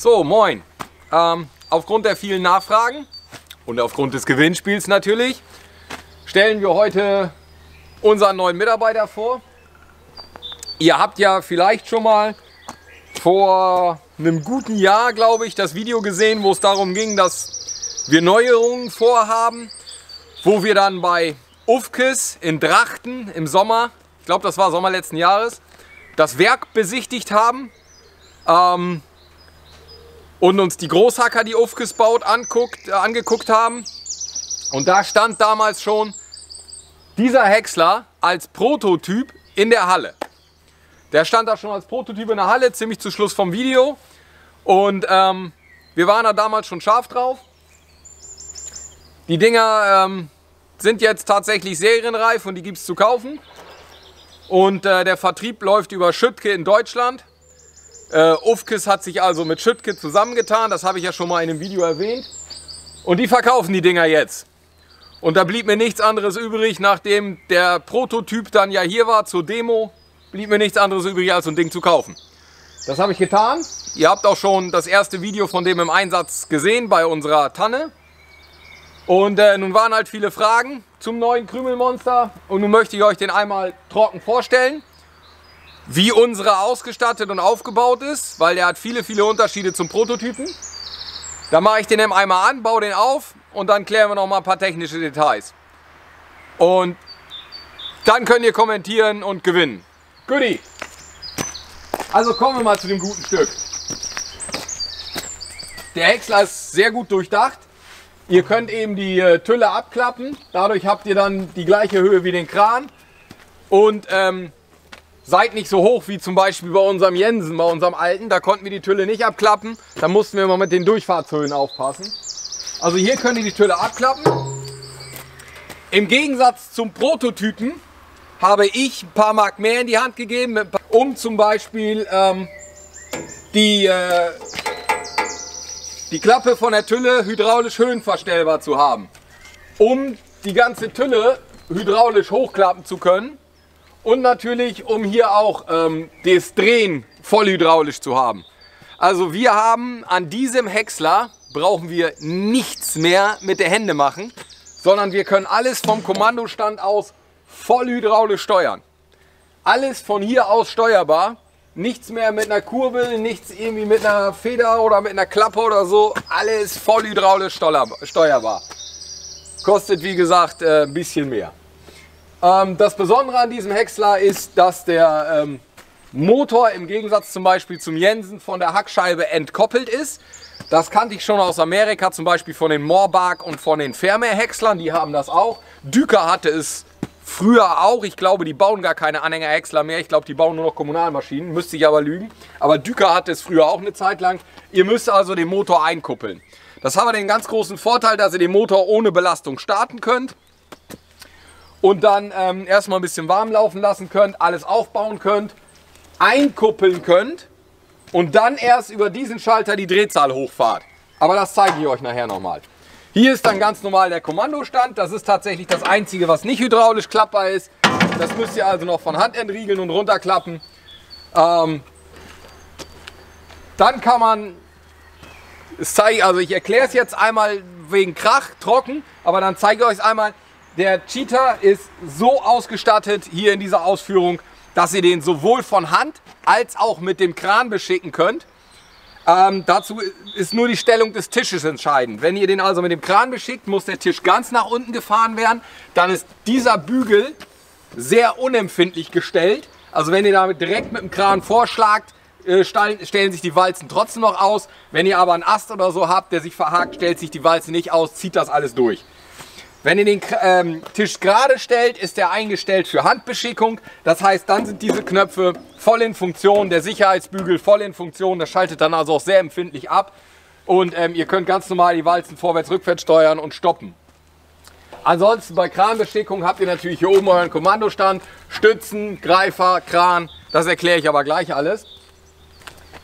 So, moin. Aufgrund der vielen Nachfragen und aufgrund des Gewinnspiels natürlich stellen wir heute unseren neuen Mitarbeiter vor. Ihr habt ja vielleicht schon mal vor einem guten Jahr, glaube ich, das Video gesehen, wo es darum ging, dass wir Neuerungen vorhaben, wo wir dann bei Ufkes in Drachten im Sommer, ich glaube das war Sommer letzten Jahres, das Werk besichtigt haben und uns die Großhacker, die Ufkes baut, angeguckt haben. Und da stand damals schon dieser Häcksler als Prototyp in der Halle. Der stand da schon als Prototyp in der Halle, ziemlich zu Schluss vom Video. Und wir waren da damals schon scharf drauf. Die Dinger sind jetzt tatsächlich serienreif und die gibt es zu kaufen. Und der Vertrieb läuft über Schüttke in Deutschland. Ufkes hat sich also mit Schüttke zusammengetan, das habe ich ja schon mal in einem Video erwähnt. Und die verkaufen die Dinger jetzt. Und da blieb mir nichts anderes übrig, nachdem der Prototyp dann ja hier war zur Demo, blieb mir nichts anderes übrig, als so ein Ding zu kaufen. Das habe ich getan. Ihr habt auch schon das erste Video von dem im Einsatz gesehen bei unserer Tanne. Und nun waren halt viele Fragen zum neuen Krümelmonster. Und nun möchte ich euch den einmal trocken vorstellen, wie unsere ausgestattet und aufgebaut ist, weil der hat viele, viele Unterschiede zum Prototypen. Dann mache ich den eben einmal an, baue den auf und dann klären wir noch mal ein paar technische Details. Und dann könnt ihr kommentieren und gewinnen. Goodie. Also kommen wir mal zu dem guten Stück. Der Häcksler ist sehr gut durchdacht. Ihr könnt eben die Tülle abklappen. Dadurch habt ihr dann die gleiche Höhe wie den Kran. Und seid nicht so hoch wie zum Beispiel bei unserem Jensen, bei unserem alten. Da konnten wir die Tülle nicht abklappen. Da mussten wir immer mit den Durchfahrtshöhen aufpassen. Also hier könnt ihr die Tülle abklappen. Im Gegensatz zum Prototypen habe ich ein paar Mark mehr in die Hand gegeben, um zum Beispiel die Klappe von der Tülle hydraulisch höhenverstellbar zu haben. Um die ganze Tülle hydraulisch hochklappen zu können und natürlich um hier auch das Drehen voll hydraulisch zu haben. Also wir haben an diesem Häcksler, brauchen wir nichts mehr mit den Händen machen, sondern wir können alles vom Kommandostand aus voll hydraulisch steuern. Alles von hier aus steuerbar. Nichts mehr mit einer Kurbel, nichts irgendwie mit einer Feder oder mit einer Klappe oder so. Alles voll hydraulisch steuerbar. Kostet wie gesagt ein bisschen mehr. Das Besondere an diesem Häcksler ist, dass der Motor im Gegensatz zum Beispiel zum Jensen von der Hackscheibe entkoppelt ist. Das kannte ich schon aus Amerika, zum Beispiel von den Moorbark und von den Vermeer-Häckslern. Die haben das auch. Dücker hatte es früher auch, ich glaube, die bauen gar keine Anhänger-Häcksler mehr. Ich glaube, die bauen nur noch Kommunalmaschinen. Müsste ich aber lügen. Aber Dücker hatte es früher auch eine Zeit lang. Ihr müsst also den Motor einkuppeln. Das hat aber den ganz großen Vorteil, dass ihr den Motor ohne Belastung starten könnt. Und dann erstmal ein bisschen warm laufen lassen könnt. Alles aufbauen könnt. Einkuppeln könnt. Und dann erst über diesen Schalter die Drehzahl hochfahrt. Aber das zeige ich euch nachher nochmal. Hier ist dann ganz normal der Kommandostand. Das ist tatsächlich das Einzige, was nicht hydraulisch klappbar ist. Das müsst ihr also noch von Hand entriegeln und runterklappen. Dann kann man, ich erkläre es jetzt einmal wegen Krach, trocken, aber dann zeige ich euch einmal. Der Cheetah ist so ausgestattet hier in dieser Ausführung, dass ihr den sowohl von Hand als auch mit dem Kran beschicken könnt. Dazu ist nur die Stellung des Tisches entscheidend. Wenn ihr den also mit dem Kran beschickt, muss der Tisch ganz nach unten gefahren werden. Dann ist dieser Bügel sehr unempfindlich gestellt. Also wenn ihr damit direkt mit dem Kran vorschlagt, stellen sich die Walzen trotzdem noch aus. Wenn ihr aber einen Ast oder so habt, der sich verhakt, stellt sich die Walze nicht aus, zieht das alles durch. Wenn ihr den Tisch gerade stellt, ist er eingestellt für Handbeschickung. Das heißt, dann sind diese Knöpfe voll in Funktion, der Sicherheitsbügel voll in Funktion. Das schaltet dann also auch sehr empfindlich ab. Und ihr könnt ganz normal die Walzen vorwärts, rückwärts steuern und stoppen. Ansonsten bei Kranbeschickung habt ihr natürlich hier oben euren Kommandostand. Stützen, Greifer, Kran, das erkläre ich aber gleich alles.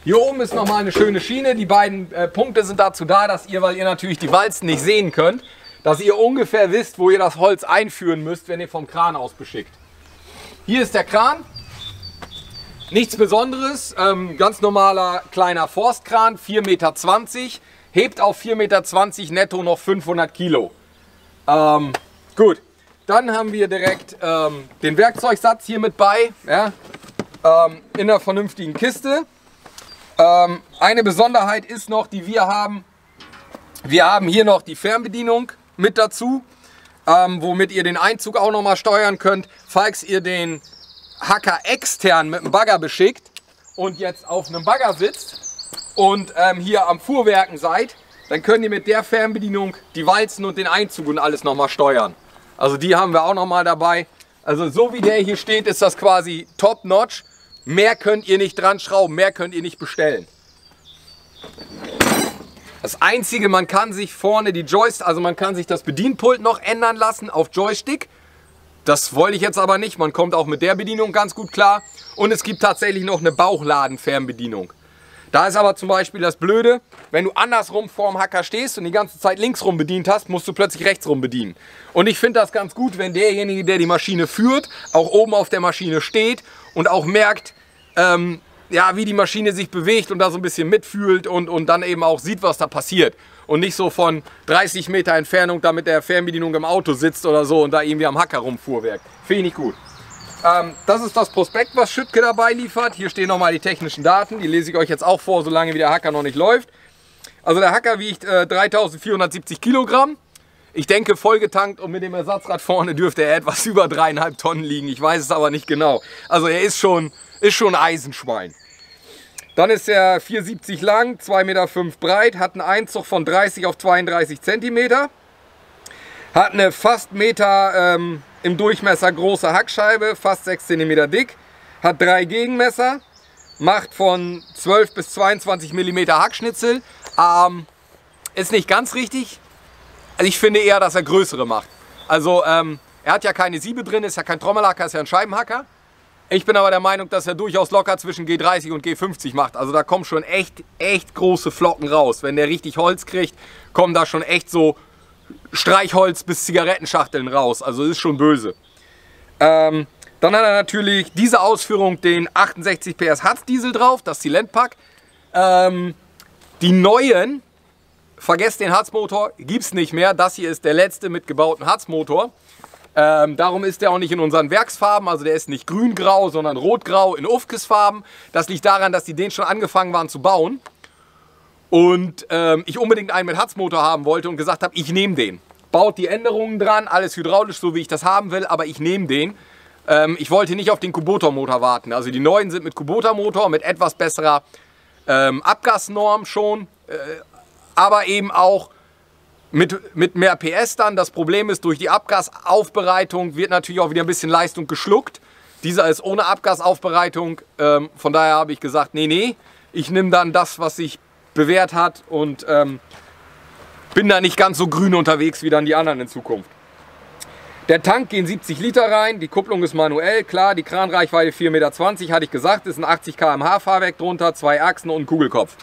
Hier oben ist nochmal eine schöne Schiene. Die beiden Punkte sind dazu da, dass ihr, weil ihr natürlich die Walzen nicht sehen könnt, dass ihr ungefähr wisst, wo ihr das Holz einführen müsst, wenn ihr vom Kran aus beschickt. Hier ist der Kran. Nichts Besonderes, ganz normaler kleiner Forstkran, 4,20 Meter, hebt auf 4,20 Meter netto noch 500 Kilo. Gut, dann haben wir direkt den Werkzeugsatz hier mit bei, ja, in einer vernünftigen Kiste. Eine Besonderheit ist noch, die wir haben, hier noch die Fernbedienung mit dazu, womit ihr den Einzug auch nochmal steuern könnt, falls ihr den Hacker extern mit dem Bagger beschickt und jetzt auf einem Bagger sitzt und hier am Fuhrwerken seid, dann könnt ihr mit der Fernbedienung die Walzen und den Einzug und alles nochmal steuern. Also die haben wir auch nochmal dabei. Also so wie der hier steht, ist das quasi top-notch. Mehr könnt ihr nicht dran schrauben, mehr könnt ihr nicht bestellen. Das Einzige, man kann sich vorne die Joystick, also man kann sich das Bedienpult noch ändern lassen auf Joystick. Das wollte ich jetzt aber nicht. Man kommt auch mit der Bedienung ganz gut klar. Und es gibt tatsächlich noch eine Bauchladen-Fernbedienung. Da ist aber zum Beispiel das Blöde, wenn du andersrum vorm Hacker stehst und die ganze Zeit linksrum bedient hast, musst du plötzlich rechtsrum bedienen. Und ich finde das ganz gut, wenn derjenige, der die Maschine führt, auch oben auf der Maschine steht und auch merkt, ja, wie die Maschine sich bewegt und da so ein bisschen mitfühlt und dann eben auch sieht, was da passiert. Und nicht so von 30 Meter Entfernung da mit der Fernbedienung im Auto sitzt oder so und da irgendwie am Hacker rumfuhrwerk. Finde ich nicht gut. Das ist das Prospekt, was Schüttke dabei liefert. Hier stehen nochmal die technischen Daten. Die lese ich euch jetzt auch vor, solange wie der Hacker noch nicht läuft. Also der Hacker wiegt 3.470 Kilogramm. Ich denke, vollgetankt und mit dem Ersatzrad vorne dürfte er etwas über 3,5 Tonnen liegen. Ich weiß es aber nicht genau. Also er ist schon Eisenschwein. Dann ist er 4,70 lang, 2,5 Meter breit, hat einen Einzug von 30 auf 32 Zentimeter. Hat eine fast Meter im Durchmesser große Hackscheibe, fast 6 cm dick. Hat 3 Gegenmesser, macht von 12 bis 22 mm Hackschnitzel. Ist nicht ganz richtig. Also ich finde eher, dass er größere macht. Also er hat ja keine Siebe drin, ist ja kein Trommelhacker, ist ja ein Scheibenhacker. Ich bin aber der Meinung, dass er durchaus locker zwischen G30 und G50 macht. Also da kommen schon echt große Flocken raus. Wenn der richtig Holz kriegt, kommen da schon echt so Streichholz bis Zigarettenschachteln raus, also ist schon böse. Dann hat er natürlich diese Ausführung den 68 PS Harz-Diesel drauf, das Silentpack. Die neuen, vergesst den Harzmotor, gibt es nicht mehr. Das hier ist der letzte mit gebauten Harzmotor. Darum ist der auch nicht in unseren Werksfarben, also der ist nicht grün-grau, sondern rot-grau in Ufkes-Farben. Das liegt daran, dass die den schon angefangen waren zu bauen. Und ich unbedingt einen mit Harzmotor haben wollte und gesagt habe, ich nehme den. Baut die Änderungen dran, alles hydraulisch, so wie ich das haben will, aber ich nehme den. Ich wollte nicht auf den Kubota-Motor warten. Also die neuen sind mit Kubota-Motor, mit etwas besserer Abgasnorm schon, aber eben auch mit mehr PS dann. Das Problem ist, durch die Abgasaufbereitung wird natürlich auch wieder ein bisschen Leistung geschluckt. Dieser ist ohne Abgasaufbereitung, von daher habe ich gesagt, nee, ich nehme dann das, was ich bewährt hat und bin da nicht ganz so grün unterwegs wie dann die anderen in Zukunft. Der Tank gehen 70 Liter rein, die Kupplung ist manuell, klar, die Kranreichweite 4,20 Meter, hatte ich gesagt, ist ein 80 km/h Fahrwerk drunter, 2 Achsen und ein Kugelkopf.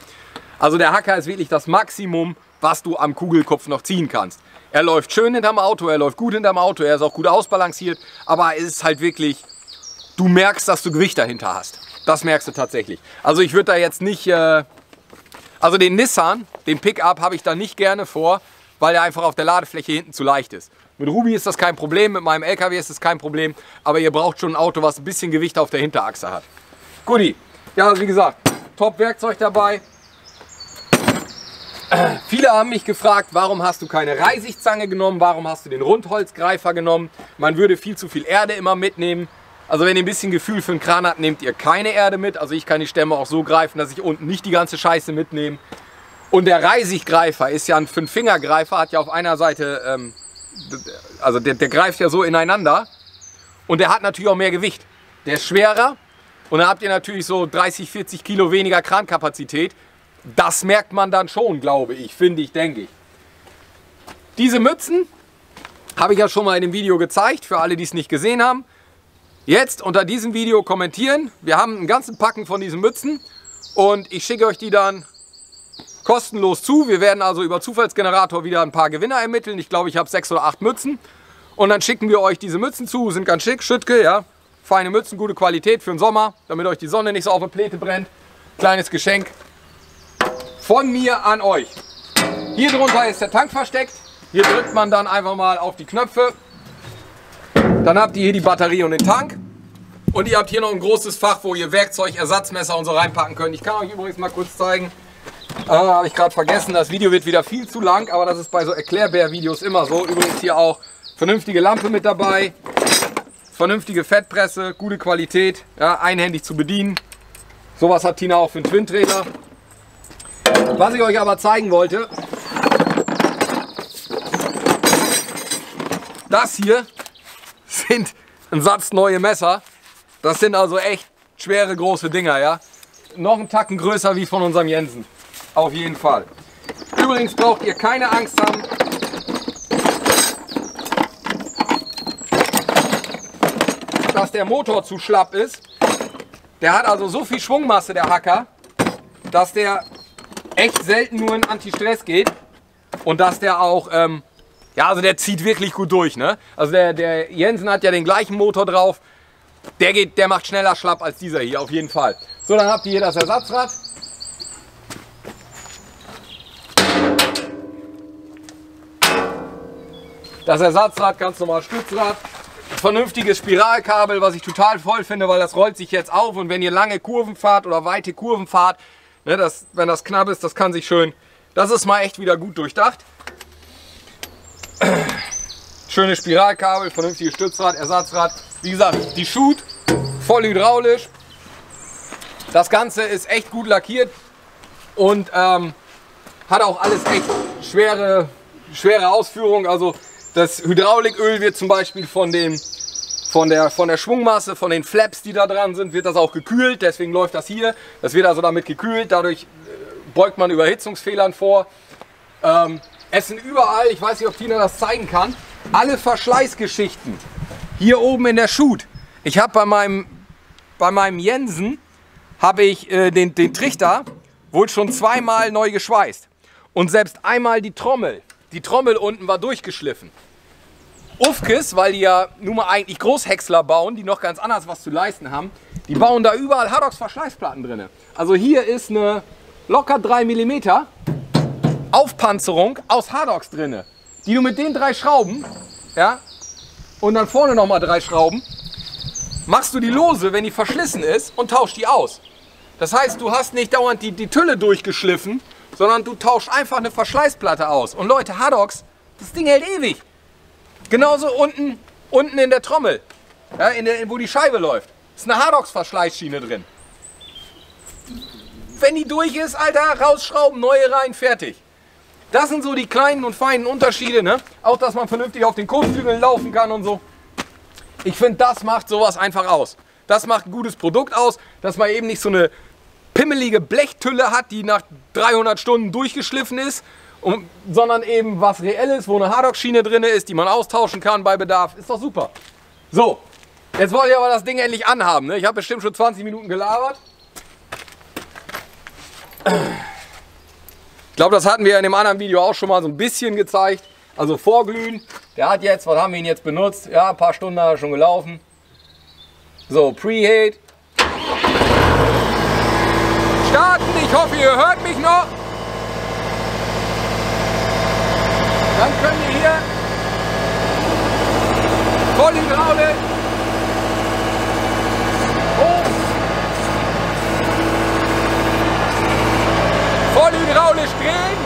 Also der Hacker ist wirklich das Maximum, was du am Kugelkopf noch ziehen kannst. Er läuft schön hinterm Auto, er läuft gut hinterm Auto, er ist auch gut ausbalanciert, aber es ist halt wirklich, du merkst, dass du Gewicht dahinter hast. Das merkst du tatsächlich. Also ich würde da jetzt nicht... Also den Nissan, den Pickup, habe ich da nicht gerne vor, weil der einfach auf der Ladefläche hinten zu leicht ist. Mit Ruby ist das kein Problem, mit meinem LKW ist das kein Problem, aber ihr braucht schon ein Auto, was ein bisschen Gewicht auf der Hinterachse hat. Guti, ja, also wie gesagt, Top-Werkzeug dabei. Viele haben mich gefragt, warum hast du keine Reisichzange genommen, warum hast du den Rundholzgreifer genommen? Man würde viel zu viel Erde immer mitnehmen. Also wenn ihr ein bisschen Gefühl für einen Kran habt, nehmt ihr keine Erde mit. Also ich kann die Stämme auch so greifen, dass ich unten nicht die ganze Scheiße mitnehme. Und der Reisiggreifer ist ja ein Fünffingergreifer, hat ja auf einer Seite, also der greift ja so ineinander. Und der hat natürlich auch mehr Gewicht. Der ist schwerer und dann habt ihr natürlich so 30, 40 Kilo weniger Krankapazität. Das merkt man dann schon, glaube ich, finde ich, denke ich. Diese Mützen habe ich ja schon mal in dem Video gezeigt, für alle, die es nicht gesehen haben. Jetzt unter diesem Video kommentieren. Wir haben einen ganzen Packen von diesen Mützen und ich schicke euch die dann kostenlos zu. Wir werden also über Zufallsgenerator wieder ein paar Gewinner ermitteln. Ich glaube, ich habe 6 oder 8 Mützen. Und dann schicken wir euch diese Mützen zu, sind ganz schick, Schüttke, ja. Feine Mützen, gute Qualität für den Sommer, damit euch die Sonne nicht so auf der Pläte brennt. Kleines Geschenk von mir an euch. Hier drunter ist der Tank versteckt. Hier drückt man dann einfach mal auf die Knöpfe. Dann habt ihr hier die Batterie und den Tank. Und ihr habt hier noch ein großes Fach, wo ihr Werkzeug, Ersatzmesser und so reinpacken könnt. Ich kann euch übrigens mal kurz zeigen. Habe ich gerade vergessen, das Video wird wieder viel zu lang, aber das ist bei so Erklärbär-Videos immer so. Übrigens hier auch vernünftige Lampe mit dabei, vernünftige Fettpresse, gute Qualität, ja, einhändig zu bedienen. Sowas hat Tina auch für einen Twin-Treter. Was ich euch aber zeigen wollte, das hier sind ein Satz neue Messer. Das sind also echt schwere, große Dinger, ja. Noch einen Tacken größer wie von unserem Jensen. Auf jeden Fall. Übrigens braucht ihr keine Angst haben. Dass der Motor zu schlapp ist. Der hat also so viel Schwungmasse, der Hacker, dass der echt selten nur in Anti-Stress geht. Und dass der auch, ja, also der zieht wirklich gut durch, ne? Also der Jensen hat ja den gleichen Motor drauf. Der macht schneller schlapp als dieser hier, auf jeden Fall. So, dann habt ihr hier das Ersatzrad. Das Ersatzrad, ganz normal Stützrad. Vernünftiges Spiralkabel, was ich total voll finde, weil das rollt sich jetzt auf. Und wenn ihr lange Kurven fahrt oder weite Kurven fahrt, ne, wenn das knapp ist, das kann sich schön... Das ist mal echt wieder gut durchdacht. Schönes Spiralkabel, vernünftiges Stützrad, Ersatzrad. Wie gesagt, die Schut, voll hydraulisch. Das Ganze ist echt gut lackiert und hat auch alles echt schwere Ausführung. Also das Hydrauliköl wird zum Beispiel von der Schwungmasse, von den Flaps, die da dran sind, wird das auch gekühlt. Deswegen läuft das hier. Das wird also damit gekühlt. Dadurch beugt man Überhitzungsfehlern vor. Es sind überall, ich weiß nicht, ob Tina das zeigen kann, alle Verschleißgeschichten. Hier oben in der Schut. Ich habe bei meinem Jensen habe ich den Trichter wohl schon zweimal neu geschweißt. Und selbst einmal die Trommel unten war durchgeschliffen. Ufkes, weil die ja nun mal eigentlich Großhäcksler bauen, die noch ganz anders was zu leisten haben, die bauen da überall Hardox Verschleißplatten drin. Also hier ist eine locker 3 mm Aufpanzerung aus Hardox drin, die du mit den drei Schrauben, ja, und dann vorne nochmal drei Schrauben, machst du die lose, wenn die verschlissen ist, und tauscht die aus. Das heißt, du hast nicht dauernd die Tülle durchgeschliffen, sondern du tauschst einfach eine Verschleißplatte aus. Und Leute, Hardox, das Ding hält ewig. Genauso unten in der Trommel, ja, wo die Scheibe läuft, ist eine Hardox-Verschleißschiene drin. Wenn die durch ist, Alter, rausschrauben, neue rein, fertig. Das sind so die kleinen und feinen Unterschiede, ne? Auch, dass man vernünftig auf den Kotflügeln laufen kann und so. Ich finde, das macht sowas einfach aus. Das macht ein gutes Produkt aus, dass man eben nicht so eine pimmelige Blechtülle hat, die nach 300 Stunden durchgeschliffen ist, sondern eben was Reelles, wo eine Hardox-Schiene drin ist, die man austauschen kann bei Bedarf. Ist doch super. So, jetzt wollte ich aber das Ding endlich anhaben, ne? Ich habe bestimmt schon 20 Minuten gelabert. Ich glaube, das hatten wir in dem anderen Video auch schon mal so ein bisschen gezeigt. Also vorglühen, der hat jetzt, was haben wir ihn jetzt benutzt? Ja, ein paar Stunden hat er schon gelaufen. So, Preheat. Starten, ich hoffe, ihr hört mich noch. Dann könnt ihr hier voll hydraulisch hoch. Voll hydraulisch drehen.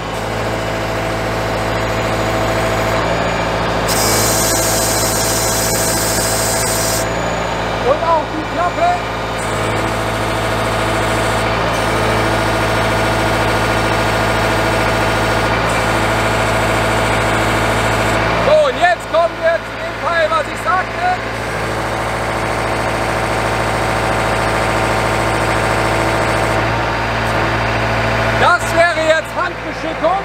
Und auch die Klappe. So, und jetzt kommen wir zu dem Teil, was ich sagte. Das wäre jetzt Handbeschickung.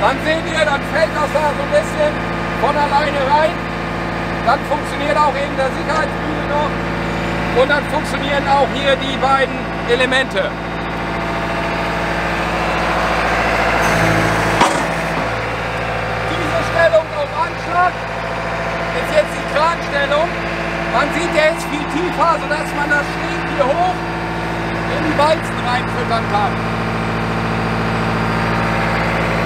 Dann seht ihr, dann fällt das da so ein bisschen von alleine rein. Dann funktioniert auch eben der Sicherheitsbügel noch. Und dann funktionieren auch hier die beiden Elemente. Diese Stellung auf Anschlag ist jetzt die Kranstellung. Man sieht, der Wasser, sodass man das Schlick hier hoch in den Weizen reinfüttern kann.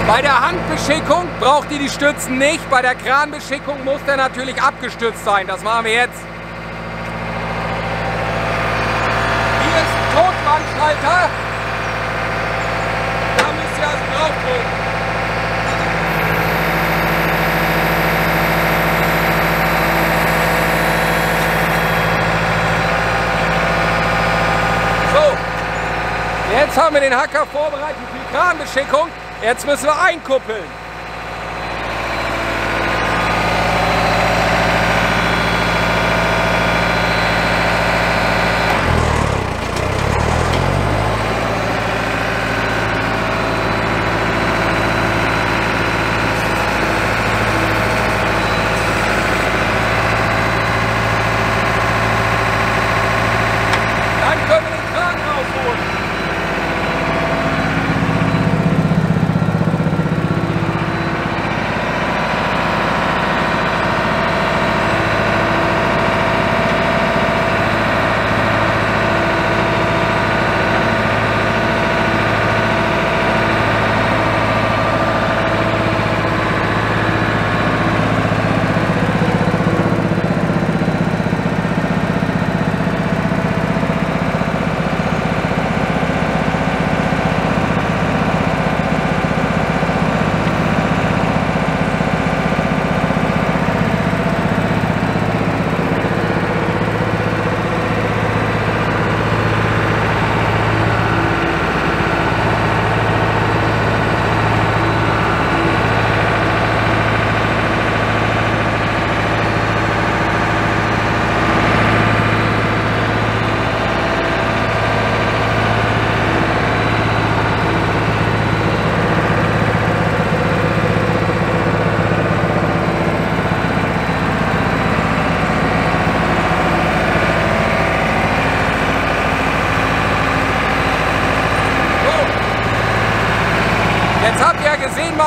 Bei der Handbeschickung braucht ihr die Stützen nicht, bei der Kranbeschickung muss der natürlich abgestützt sein. Das machen wir jetzt. Hier ist ein Totwandschalter. Da müsst ihr also drauf drücken. Jetzt haben wir den Hacker vorbereitet für die Kranbeschickung. Jetzt müssen wir einkuppeln.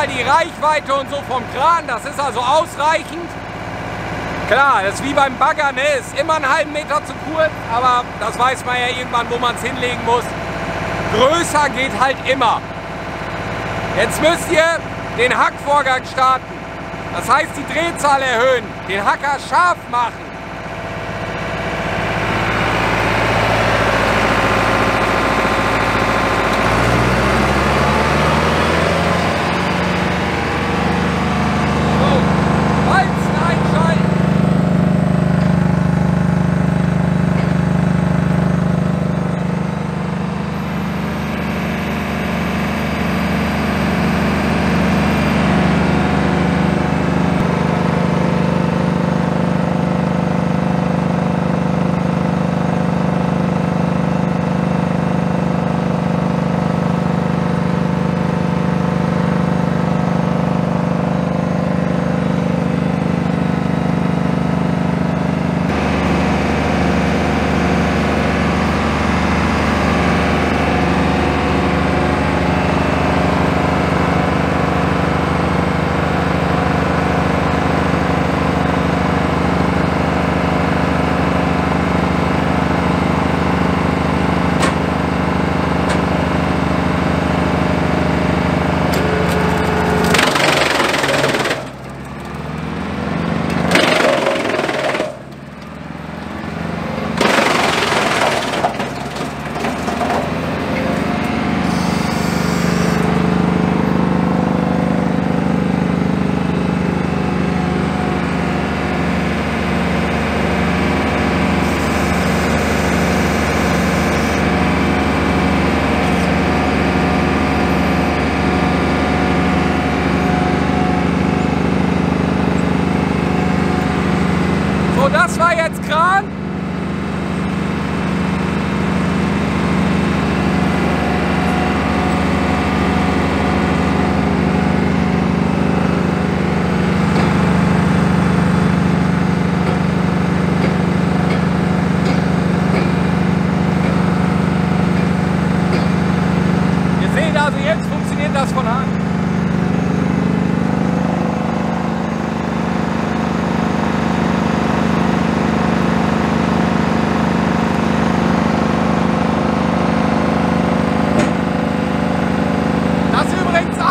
Die Reichweite und so vom Kran, das ist also ausreichend. Klar, das ist wie beim Bagger, ne? Ist immer einen halben Meter zu kurz, aber das weiß man ja irgendwann, wo man es hinlegen muss. Größer geht halt immer. Jetzt müsst ihr den Hackvorgang starten. Das heißt, die Drehzahl erhöhen, den Hacker scharf machen.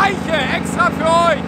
Leiche, extra für euch!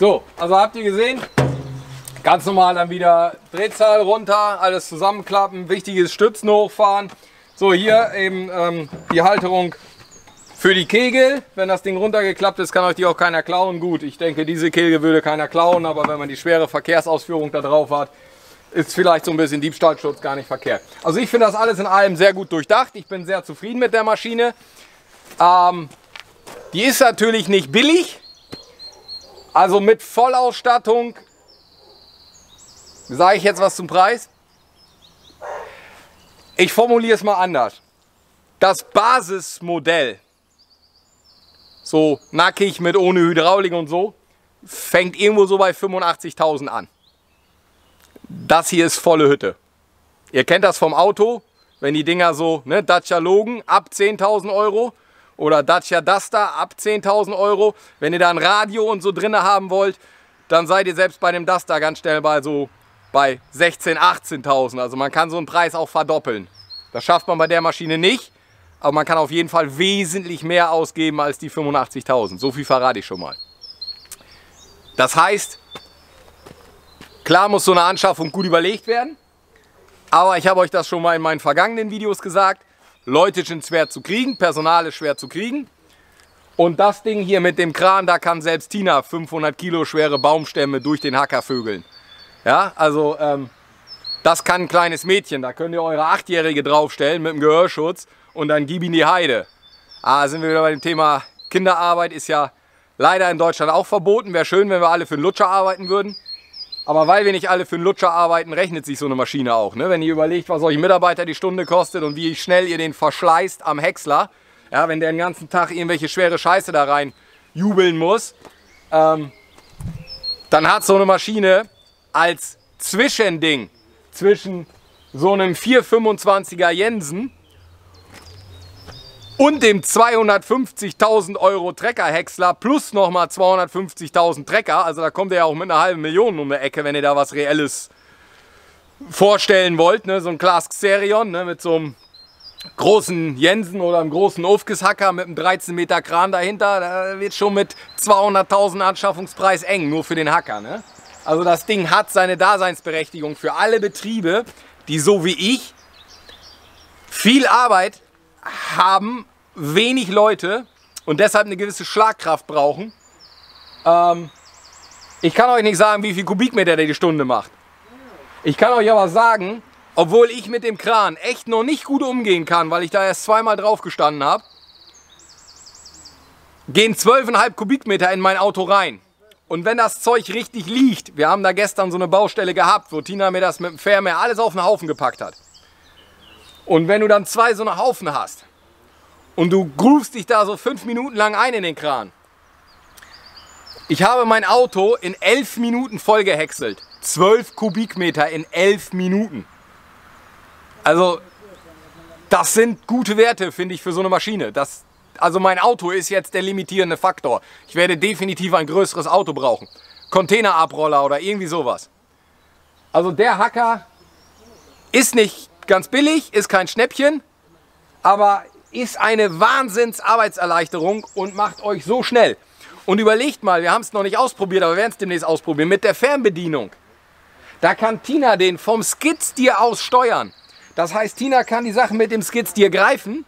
So, also habt ihr gesehen, ganz normal dann wieder Drehzahl runter, alles zusammenklappen, wichtiges Stützen hochfahren. So, hier eben die Halterung für die Kegel. Wenn das Ding runtergeklappt ist, kann euch die auch keiner klauen. Gut, ich denke, diese Kegel würde keiner klauen, aber wenn man die schwere Verkehrsausführung da drauf hat, ist vielleicht so ein bisschen Diebstahlschutz gar nicht verkehrt. Also ich finde das alles in allem sehr gut durchdacht. Ich bin sehr zufrieden mit der Maschine. Die ist natürlich nicht billig. Also mit Vollausstattung, sage ich jetzt was zum Preis? Ich formuliere es mal anders. Das Basismodell, so nackig mit ohne Hydraulik und so, fängt irgendwo so bei 85.000 an. Das hier ist volle Hütte. Ihr kennt das vom Auto, wenn die Dinger so, ne, Dacia Logan ab 10.000 Euro. Oder Dacia Duster ab 10.000 Euro. Wenn ihr da ein Radio und so drin haben wollt, dann seid ihr selbst bei dem Duster ganz schnell mal so bei 16.000, 18.000. Also man kann so einen Preis auch verdoppeln. Das schafft man bei der Maschine nicht. Aber man kann auf jeden Fall wesentlich mehr ausgeben als die 85.000. So viel verrate ich schon mal. Das heißt, klar muss so eine Anschaffung gut überlegt werden. Aber ich habe euch das schon mal in meinen vergangenen Videos gesagt. Leute sind schwer zu kriegen, Personal ist schwer zu kriegen. Und das Ding hier mit dem Kran, da kann selbst Tina 500 Kilo schwere Baumstämme durch den Hacker vögeln. Ja, also das kann ein kleines Mädchen. Da könnt ihr eure 8-Jährige draufstellen mit dem Gehörschutz und dann gib ihn die Heide. Ah, sind wir wieder bei dem Thema Kinderarbeit. Ist ja leider in Deutschland auch verboten. Wäre schön, wenn wir alle für einen Lutscher arbeiten würden. Aber weil wir nicht alle für einen Lutscher arbeiten, rechnet sich so eine Maschine auch. Ne? Wenn ihr überlegt, was euch Mitarbeiter die Stunde kostet und wie schnell ihr den verschleißt am Häcksler, ja, wenn der den ganzen Tag irgendwelche schwere Scheiße da rein jubeln muss, dann hat so eine Maschine als Zwischending zwischen so einem 425er Jensen und dem 250.000 Euro Trecker-Häcksler plus nochmal 250.000 Trecker. Also da kommt ihr ja auch mit einer halben Million um die Ecke, wenn ihr da was Reelles vorstellen wollt. Ne? So ein Klaas Xerion, ne? Mit so einem großen Jensen oder einem großen Ufkes-Hacker mit einem 13 Meter Kran dahinter. Da wird schon mit 200.000 Anschaffungspreis eng, nur für den Hacker. Ne? Also das Ding hat seine Daseinsberechtigung für alle Betriebe, die so wie ich viel Arbeit haben, wenig Leute und deshalb eine gewisse Schlagkraft brauchen. Ich kann euch nicht sagen, wie viel Kubikmeter der die Stunde macht. Ich kann euch aber sagen, obwohl ich mit dem Kran echt noch nicht gut umgehen kann, weil ich da erst zweimal drauf gestanden habe, gehen 12,5 Kubikmeter in mein Auto rein. Und wenn das Zeug richtig liegt, wir haben da gestern so eine Baustelle gehabt, wo Tina mir das mit dem Vermeer alles auf den Haufen gepackt hat. Und wenn du dann zwei so eine Haufen hast und du groovst dich da so 5 Minuten lang ein in den Kran. Ich habe mein Auto in 11 Minuten voll gehäckselt. 12 Kubikmeter in 11 Minuten. Also das sind gute Werte, finde ich, für so eine Maschine. Also mein Auto ist jetzt der limitierende Faktor. Ich werde definitiv ein größeres Auto brauchen. Containerabroller oder irgendwie sowas. Also der Hacker ist nicht ganz billig, ist kein Schnäppchen, aber ist eine Wahnsinns-Arbeitserleichterung und macht euch so schnell. Und überlegt mal, wir haben es noch nicht ausprobiert, aber wir werden es demnächst ausprobieren, mit der Fernbedienung. Da kann Tina den vom Skizstier aus steuern. Das heißt, Tina kann die Sachen mit dem Skizstier greifen.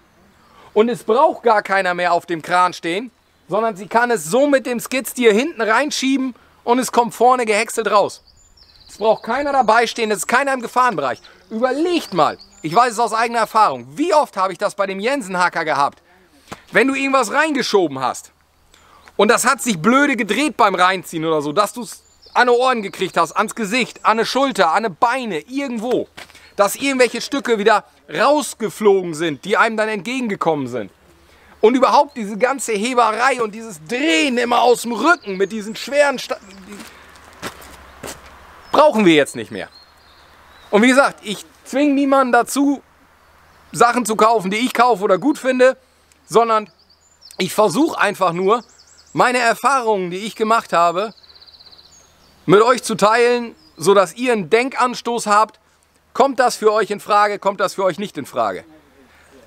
Und es braucht gar keiner mehr auf dem Kran stehen, sondern sie kann es so mit dem Skizstier hinten reinschieben und es kommt vorne gehäckselt raus. Es braucht keiner dabei stehen, es ist keiner im Gefahrenbereich. Überlegt mal, ich weiß es aus eigener Erfahrung, wie oft habe ich das bei dem Jensen-Hacker gehabt? Wenn du irgendwas reingeschoben hast und das hat sich blöde gedreht beim Reinziehen oder so, dass du es an die Ohren gekriegt hast, ans Gesicht, an die Schulter, an die Beine, irgendwo. Dass irgendwelche Stücke wieder rausgeflogen sind, die einem dann entgegengekommen sind. Und überhaupt diese ganze Heberei und dieses Drehen immer aus dem Rücken mit diesen schweren brauchen wir jetzt nicht mehr. Und wie gesagt, ich zwinge niemanden dazu, Sachen zu kaufen, die ich kaufe oder gut finde, sondern ich versuche einfach nur, meine Erfahrungen, die ich gemacht habe, mit euch zu teilen, sodass ihr einen Denkanstoß habt. Kommt das für euch in Frage, kommt das für euch nicht in Frage?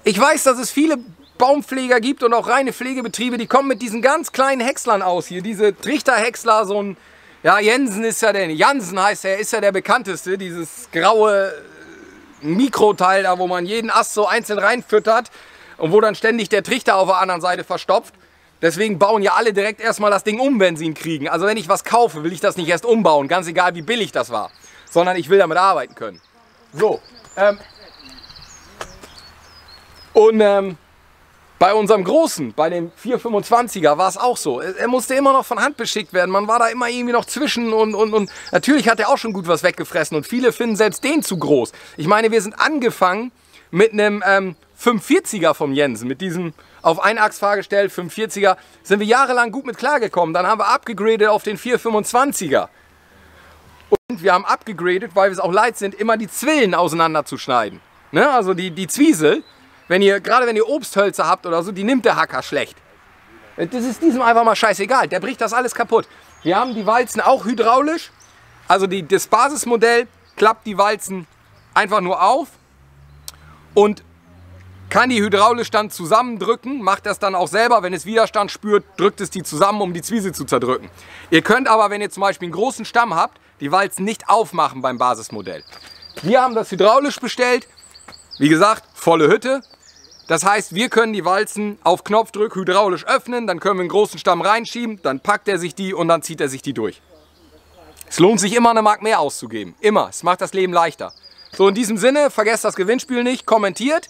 Ich weiß, dass es viele Baumpfleger gibt und auch reine Pflegebetriebe, die kommen mit diesen ganz kleinen Häckslern aus hier. Diese Trichterhäcksler, so ein, ja, Jansen heißt er, ist ja der bekannteste, dieses graue Mikroteil da, wo man jeden Ast so einzeln reinfüttert und wo dann ständig der Trichter auf der anderen Seite verstopft. Deswegen bauen ja alle direkt erstmal das Ding um, wenn sie ihn kriegen. Also wenn ich was kaufe, will ich das nicht erst umbauen, ganz egal wie billig das war, sondern ich will damit arbeiten können. So, bei unserem Großen, bei dem 425er war es auch so. Er musste immer noch von Hand beschickt werden, man war da immer irgendwie noch zwischen und natürlich hat er auch schon gut was weggefressen und viele finden selbst den zu groß. Ich meine, wir sind angefangen mit einem 540er vom Jensen, mit diesem auf Einachsfahrgestell 540er, sind wir jahrelang gut mit klargekommen. Dann haben wir abgegradet auf den 425er. Und wir haben abgegradet, weil wir es auch leid sind, immer die Zwillen auseinander zu schneiden. Ne? Also die Zwiesel, gerade wenn ihr Obsthölzer habt oder so, die nimmt der Hacker schlecht. Das ist diesem einfach mal scheißegal, der bricht das alles kaputt. Wir haben die Walzen auch hydraulisch, also das Basismodell klappt die Walzen einfach nur auf und kann die hydraulisch dann zusammendrücken, macht das dann auch selber, wenn es Widerstand spürt, drückt es die zusammen, um die Zwiesel zu zerdrücken. Ihr könnt aber, wenn ihr zum Beispiel einen großen Stamm habt, die Walzen nicht aufmachen beim Basismodell. Wir haben das hydraulisch bestellt, wie gesagt, volle Hütte. Das heißt, wir können die Walzen auf Knopfdruck hydraulisch öffnen, dann können wir einen großen Stamm reinschieben, dann packt er sich die und dann zieht er sich die durch. Es lohnt sich immer, eine Mark mehr auszugeben, immer, es macht das Leben leichter. So, in diesem Sinne, vergesst das Gewinnspiel nicht, kommentiert.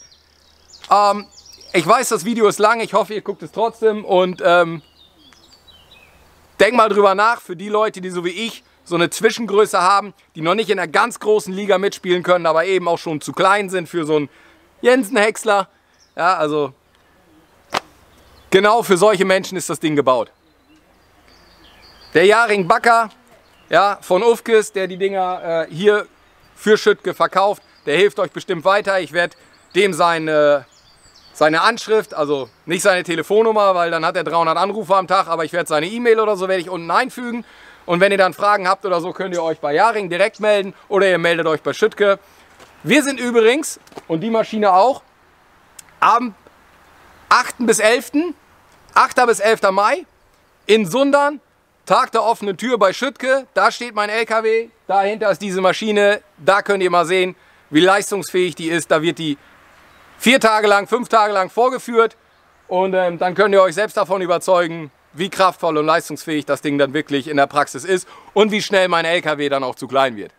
Ich weiß, das Video ist lang, ich hoffe, ihr guckt es trotzdem und denkt mal drüber nach, für die Leute, die so wie ich so eine Zwischengröße haben, die noch nicht in einer ganz großen Liga mitspielen können, aber eben auch schon zu klein sind für so einen Jensen-Häcksler. Ja, also genau für solche Menschen ist das Ding gebaut. Der Jaring Backer, ja, von Ufkes, der die Dinger hier für Schüttke verkauft, der hilft euch bestimmt weiter. Ich werde dem seine Anschrift, also nicht seine Telefonnummer, weil dann hat er 300 Anrufe am Tag, aber ich werde seine E-Mail oder so, werde ich unten einfügen. Und wenn ihr dann Fragen habt oder so, könnt ihr euch bei Jaring direkt melden oder ihr meldet euch bei Schüttke. Wir sind übrigens, und die Maschine auch, am 8. bis 11. Mai in Sundern, Tag der offenen Tür bei Schüttke. Da steht mein LKW, dahinter ist diese Maschine, da könnt ihr mal sehen, wie leistungsfähig die ist. Da wird die 4 Tage lang, 5 Tage lang vorgeführt Und dann könnt ihr euch selbst davon überzeugen, wie kraftvoll und leistungsfähig das Ding dann wirklich in der Praxis ist und wie schnell mein LKW dann auch zu klein wird.